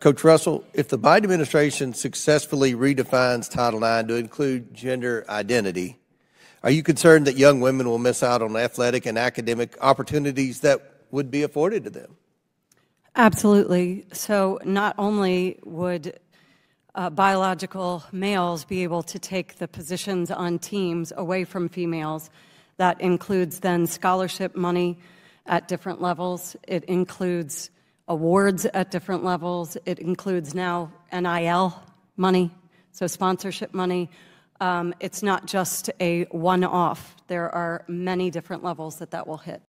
Coach Russell, if the Biden administration successfully redefines Title IX to include gender identity, are you concerned that young women will miss out on athletic and academic opportunities that would be afforded to them? Absolutely. So not only would biological males be able to take the positions on teams away from females, that includes then scholarship money at different levels. It includes awards at different levels. It includes now NIL money, so sponsorship money. It's not just a one-off. There are many different levels that will hit.